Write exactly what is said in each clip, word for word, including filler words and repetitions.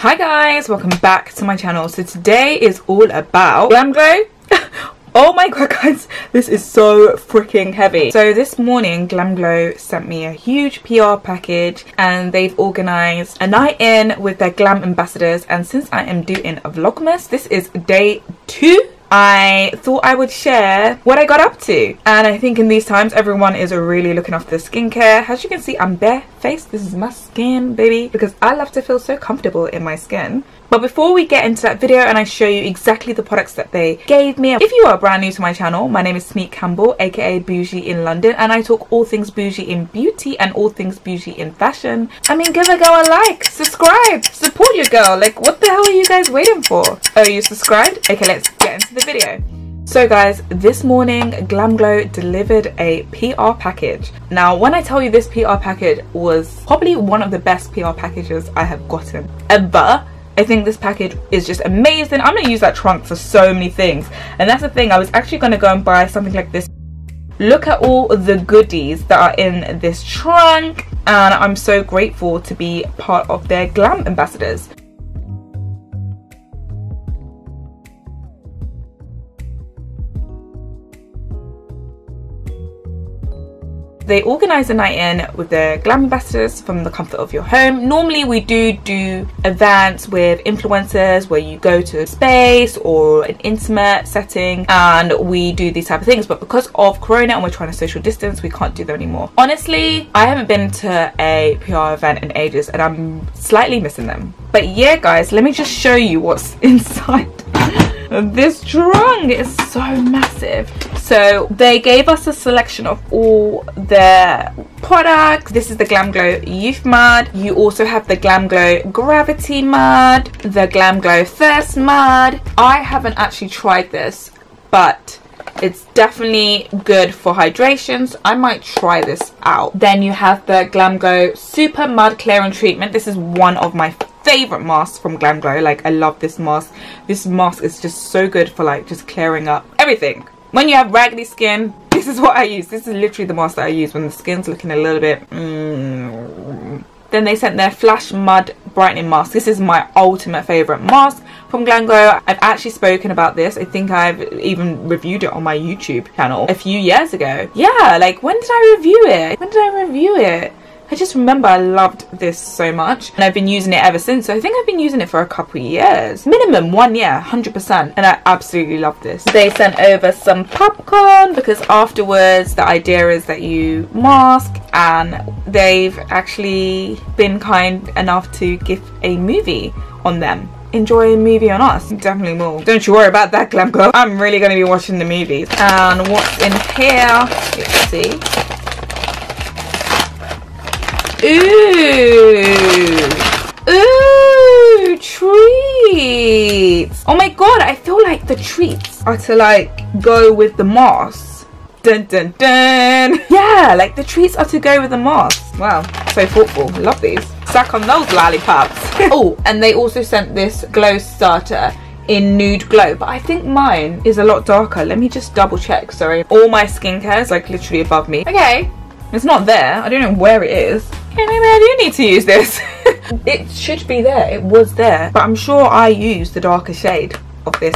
Hi guys, welcome back to my channel. So today is all about GLAMGLOW. Oh my god guys, this is so freaking heavy. So this morning GLAMGLOW sent me a huge P R package and they've organised a night in with their glam ambassadors, and since I am doing a vlogmas, this is day two. I thought I would share what I got up to, and I think in these times everyone is really looking after their skincare. As you can see, I'm barefaced. This is my skin, baby, because I love to feel so comfortable in my skin. But before we get into that video and I show you exactly the products that they gave me, if you are brand new to my channel, my name is Tonique Campbell, aka Bougie in London, and I talk all things bougie in beauty and all things bougie in fashion. I mean, give a girl a like, subscribe, support your girl. Like, what the hell are you guys waiting for? Oh, you subscribed? Okay, let's get into the video. So guys, this morning GLAMGLOW delivered a P R package. Now when I tell you this P R package was probably one of the best P R packages I have gotten ever, I think this package is just amazing. I'm gonna use that trunk for so many things, and that's the thing, I was actually gonna go and buy something like this. Look at all the goodies that are in this trunk, and I'm so grateful to be part of their glam ambassadors. They organise a night in with their glam ambassadors from the comfort of your home. Normally we do do events with influencers where you go to a space or an intimate setting and we do these type of things, but because of Corona and we're trying to social distance, we can't do them anymore. Honestly, I haven't been to a P R event in ages and I'm slightly missing them. But yeah guys, let me just show you what's inside this trunk. Is so massive. So they gave us a selection of all their products. This is the GLAMGLOW Youthmud. You also have the GLAMGLOW GRAVITYMUD, the GLAMGLOW THIRSTYMUD. I haven't actually tried this, but it's definitely good for hydrations. I might try this out. Then you have the GLAMGLOW Supermud Clearing Treatment. This is one of my favorite masks from GLAMGLOW. Like, I love this mask. This mask is just so good for like just clearing up everything. When you have raggedy skin, this is what I use. This is literally the mask that I use when the skin's looking a little bit mm. Then they sent their Flashmud brightening mask. This is my ultimate favorite mask from GLAMGLOW. I've actually spoken about this. I think I've even reviewed it on my YouTube channel a few years ago. Yeah, like when did I review it? When did I review it? I just remember I loved this so much and I've been using it ever since. So I think I've been using it for a couple of years, minimum one year, one hundred percent, and I absolutely love this. They sent over some popcorn because afterwards the idea is that you mask, and they've actually been kind enough to give a movie on them. Enjoy a movie on us, definitely more. Don't you worry about that, GLAMGLOW. I'm really going to be watching the movies. And what's in here, let's see. Ooh, ooh, treats. Oh my god, I feel like the treats are to like go with the mask. Dun dun dun. Yeah, like the treats are to go with the mask. Wow, so thoughtful. Love these. Suck on those lollipops. Oh, and they also sent this Glowstarter in Nude Glow, but I think mine is a lot darker. Let me just double check. Sorry, all my skincare is like literally above me. Okay, it's not there. I don't know where it is. Maybe I do need to use this. It should be there. It was there, but I'm sure I used the darker shade of this.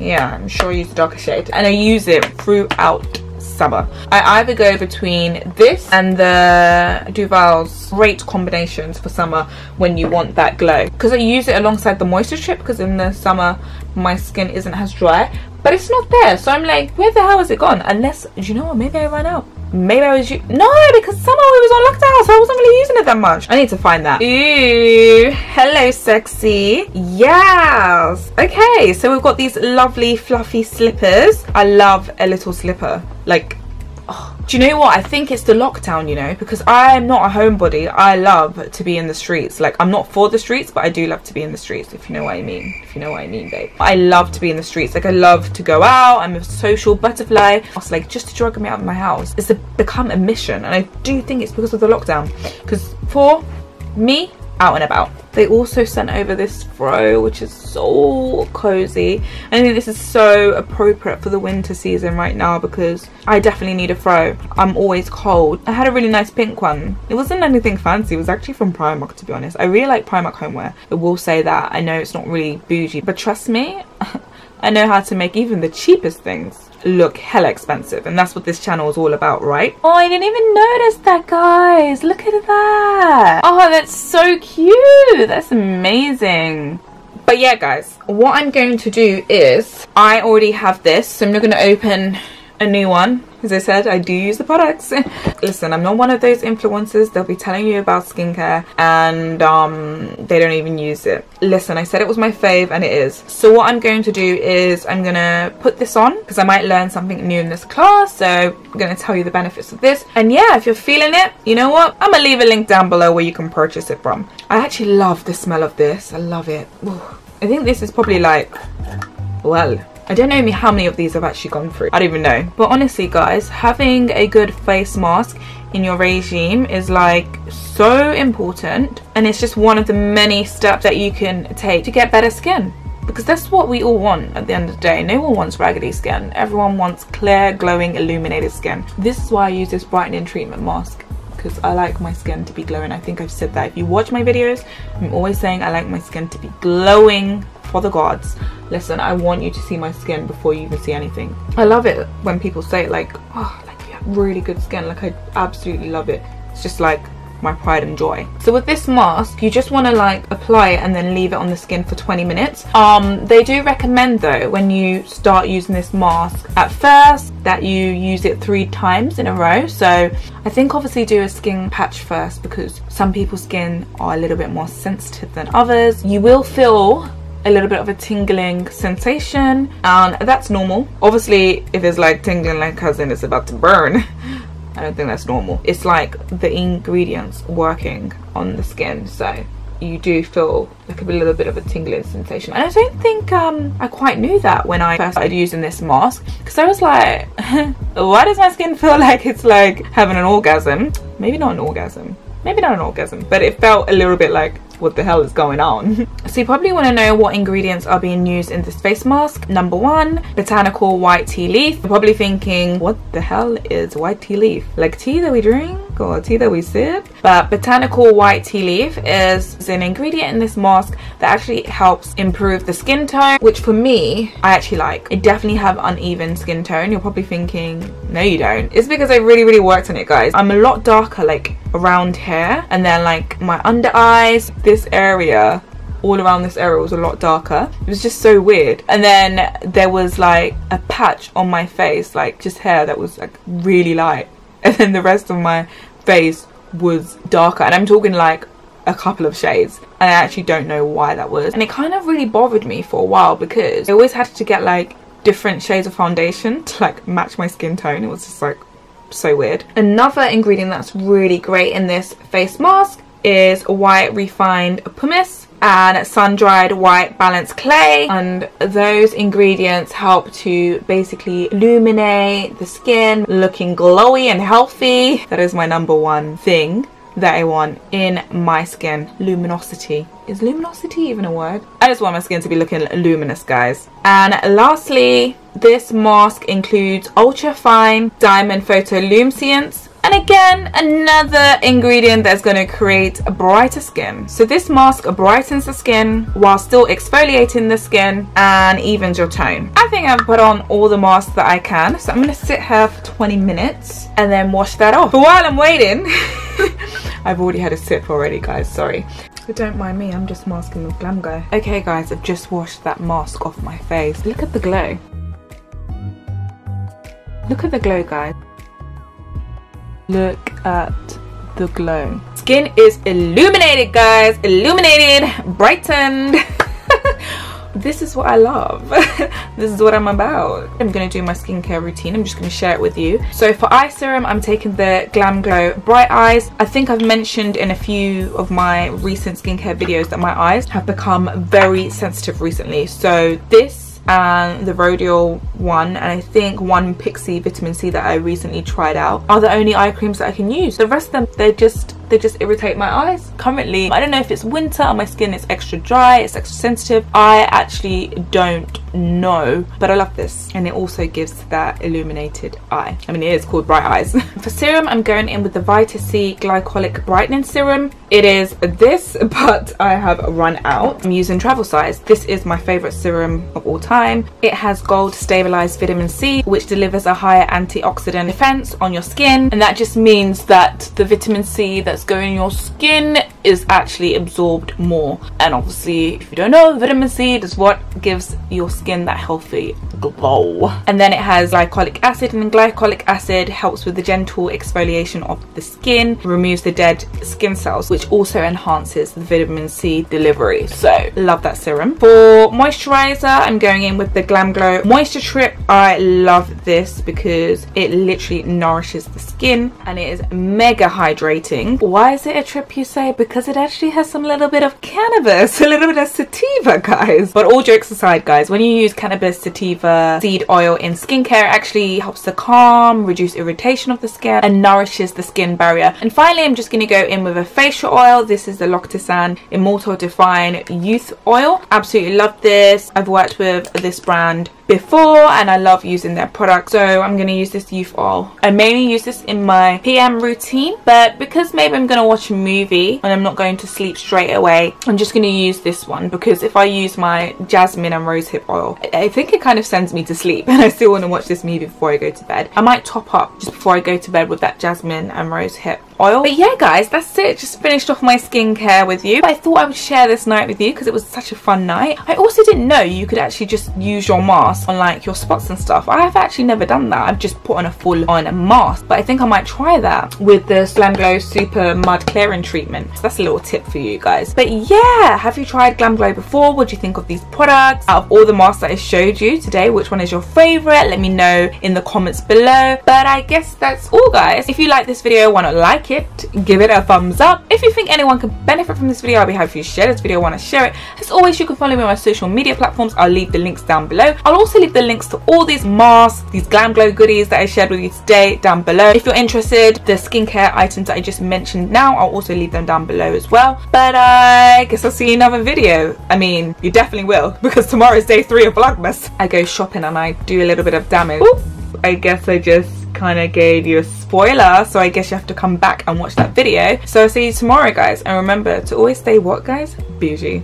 Yeah, I'm sure I used the darker shade, and I use it throughout summer. I either go between this and the Duval's. Great combinations for summer when you want that glow, because I use it alongside the moisture strip, because in the summer my skin isn't as dry, but it's not there, so I'm like, where the hell has it gone? Unless, do you know what, maybe I ran out. Maybe I was you no, because summer it was on lockdown, so I wasn't really using it that much. I need to find that. Ooh, hello sexy. Yes. Okay, so we've got these lovely fluffy slippers. I love a little slipper. Like, oh, do you know what? I think it's the lockdown, you know, because I'm not a homebody. I love to be in the streets. Like, I'm not for the streets, but I do love to be in the streets, if you know what I mean. If you know what I mean, babe. I love to be in the streets. Like, I love to go out. I'm a social butterfly. It's like, just to drag me out of my house, it's a, become a mission. And I do think it's because of the lockdown. Because for me, out and about. They also sent over this throw, which is so cozy. I think this is so appropriate for the winter season right now because I definitely need a throw. I'm always cold. I had a really nice pink one. It wasn't anything fancy. It was actually from Primark, to be honest. I really like Primark homeware. I will say that. I know it's not really bougie, but trust me, I know how to make even the cheapest things look hella expensive, and that's what this channel is all about, right? Oh, I didn't even notice that, guys. Look at that. Oh, that's so cute. That's amazing. But yeah, guys, what I'm going to do is I already have this, so I'm not going to open a new one. As I said, I do use the products. Listen, I'm not one of those influencers. They'll be telling you about skincare and um, they don't even use it. Listen, I said it was my fave and it is. So what I'm going to do is I'm going to put this on because I might learn something new in this class. So I'm going to tell you the benefits of this. And yeah, if you're feeling it, you know what? I'm going to leave a link down below where you can purchase it from. I actually love the smell of this. I love it. Ooh. I think this is probably like, well, I don't know how many of these I've actually gone through. I don't even know. But honestly, guys, having a good face mask in your regime is like so important. And it's just one of the many steps that you can take to get better skin. Because that's what we all want at the end of the day. No one wants raggedy skin. Everyone wants clear, glowing, illuminated skin. This is why I use this brightening treatment mask. Because I like my skin to be glowing. I think I've said that. If you watch my videos, I'm always saying I like my skin to be glowing. For the gods. Listen, I want you to see my skin before you even see anything. I love it when people say it, like, oh, like you have really good skin. Like, I absolutely love it. It's just like my pride and joy. So with this mask, you just want to like apply it and then leave it on the skin for twenty minutes. Um, they do recommend though, when you start using this mask at first, that you use it three times in a row. So I think obviously do a skin patch first because some people's skin are a little bit more sensitive than others. You will feel a little bit of a tingling sensation, and that's normal. Obviously, if it's like tingling like cousin, it's about to burn. I don't think that's normal. It's like the ingredients working on the skin, so you do feel like a little bit of a tingling sensation. And I don't think um, I quite knew that when I first started using this mask, because I was like, why does my skin feel like it's like having an orgasm? Maybe not an orgasm. Maybe not an orgasm, but it felt a little bit like, what the hell is going on? So you probably want to know what ingredients are being used in this face mask. Number one, botanical white tea leaf. You're probably thinking, what the hell is white tea leaf? Like tea that we drink or tea that we sip? But botanical white tea leaf is an ingredient in this mask that actually helps improve the skin tone, which for me, I actually like. I definitely have uneven skin tone. You're probably thinking, no you don't. It's because I really, really worked on it, guys. I'm a lot darker, like around here and then like my under eyes, this area, all around this area was a lot darker. It was just so weird. And then there was like a patch on my face, like just hair that was like really light, and then the rest of my face was darker, and I'm talking like a couple of shades, and I actually don't know why that was. And it kind of really bothered me for a while because I always had to get like different shades of foundation to like match my skin tone. It was just like so weird. Another ingredient that's really great in this face mask is white refined pumice and sun-dried white balanced clay, and those ingredients help to basically illuminate the skin, looking glowy and healthy. That is my number one thing that I want in my skin. Luminosity. Is luminosity even a word? I just want my skin to be looking luminous, guys. And lastly, this mask includes ultra fine diamond photoluminescence, and again another ingredient that's going to create a brighter skin. So this mask brightens the skin while still exfoliating the skin and evens your tone. I think I've put on all the masks that I can, so I'm going to sit here for twenty minutes and then wash that off. But while I'm waiting I've already had a sip already, guys, sorry. But don't mind me, I'm just masking with GlamGlow. Okay guys, I've just washed that mask off my face. Look at the glow. Look at the glow, guys. Look at the glow. Skin is illuminated, guys. Illuminated, brightened. This is what I love. This is what I'm about. I'm going to do my skincare routine. I'm just going to share it with you. So for eye serum, I'm taking the GlamGlow Bright Eyes. I think I've mentioned in a few of my recent skincare videos that my eyes have become very sensitive recently. So this and the Rodial one, and I think one Pixi vitamin C that I recently tried out, are the only eye creams that I can use. The rest of them, they're just they just irritate my eyes. Currently, I don't know if it's winter and my skin is extra dry, it's extra sensitive, I actually don't know, but I love this, and it also gives that illuminated eye. I mean, it is called bright eyes. For serum, I'm going in with the Vita-C glycolic brightening serum. It is this, but I have run out. I'm using travel size. This is my favorite serum of all time. It has gold stabilized vitamin C, which delivers a higher antioxidant defense on your skin, and that just means that the vitamin C that's going in your skin is actually absorbed more. And obviously, if you don't know, vitamin C is what gives your skin that healthy glow. And then it has glycolic acid, and glycolic acid helps with the gentle exfoliation of the skin, removes the dead skin cells, which also enhances the vitamin C delivery. So love that serum. For moisturizer, I'm going in with the GLAMGLOW moisture trip. I love this because it literally nourishes the skin and it is mega hydrating. Why is it a trip, you say? Because it actually has some little bit of cannabis, a little bit of sativa, guys. But all jokes aside, guys, when you use cannabis sativa seed oil in skincare, it actually helps to calm, reduce irritation of the skin, and nourishes the skin barrier. And finally, I'm just going to go in with a facial oil. This is the L'Occitane Immortelle Divine Youth Oil. Absolutely love this. I've worked with this brand before and I love using their products, so I'm going to use this youth oil. I mainly use this in my P M routine, but because maybe I'm going to watch a movie and I'm not going to sleep straight away, I'm just going to use this one, because if I use my jasmine and rosehip oil, I think it kind of sends me to sleep and I still want to watch this movie before I go to bed. I might top up just before I go to bed with that jasmine and rosehip oil. But yeah, guys, that's it. Just finished off my skincare with you. I thought I would share this night with you because it was such a fun night. I also didn't know you could actually just use your mask on like your spots and stuff. I have actually never done that. I've just put on a full on mask, but I think I might try that with the GLAMGLOW Supermud clearing treatment. So that's a little tip for you guys. But yeah, have you tried GLAMGLOW before? What do you think of these products? Out of all the masks that I showed you today, which one is your favorite? Let me know in the comments below. But I guess that's all, guys. If you like this video, why not like it, give it a thumbs up. If you think anyone could benefit from this video, I'll be happy if you share this video, want to share it. As always, you can follow me on my social media platforms. I'll leave the links down below. I'll also leave the links to all these masks, these GLAMGLOW goodies that I shared with you today down below. If you're interested, the skincare items that I just mentioned now, I'll also leave them down below as well. But I guess I'll see you in another video. I mean, you definitely will, because tomorrow is day three of Vlogmas. I go shopping and I do a little bit of damage. Ooh, I guess I just kind of gave you a spoiler, so I guess you have to come back and watch that video. So I'll see you tomorrow, guys, and remember to always stay what, guys? Bougie.